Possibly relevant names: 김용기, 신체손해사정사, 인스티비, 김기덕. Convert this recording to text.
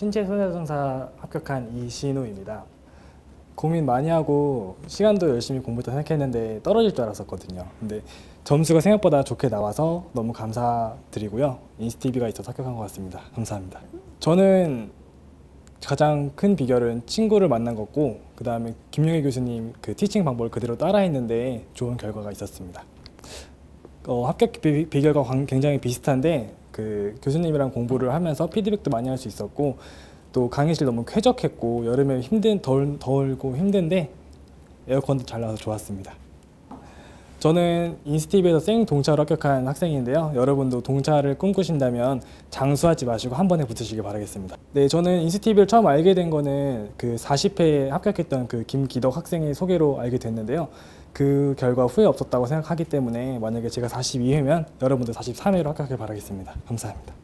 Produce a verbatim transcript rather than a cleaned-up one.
신체 손해정사 합격한 이신우입니다. 고민 많이 하고 시간도 열심히 공부도 생각했는데 떨어질 줄 알았었거든요. 근데 점수가 생각보다 좋게 나와서 너무 감사드리고요. 인스티비가 있어서 합격한 것 같습니다. 감사합니다. 저는 가장 큰 비결은 친구를 만난 거고, 그 다음에 김용기 교수님 그 티칭 방법을 그대로 따라했는데 좋은 결과가 있었습니다. 어, 합격 비, 비결과 굉장히 비슷한데 그 교수님이랑 공부를 하면서 피드백도 많이 할 수 있었고, 또 강의실 너무 쾌적했고 여름에 힘든 덜, 덜고 힘든데 에어컨도 잘 나와서 좋았습니다. 저는 인스티비에서 생동차로 합격한 학생인데요. 여러분도 동차를 꿈꾸신다면 장수하지 마시고 한 번에 붙으시길 바라겠습니다. 네, 저는 인스티비를 처음 알게 된 거는 그 사십 회에 합격했던 그 김기덕 학생의 소개로 알게 됐는데요. 그 결과 후회 없었다고 생각하기 때문에 만약에 제가 사십이 회면 여러분도 사십삼 회로 합격하길 바라겠습니다. 감사합니다.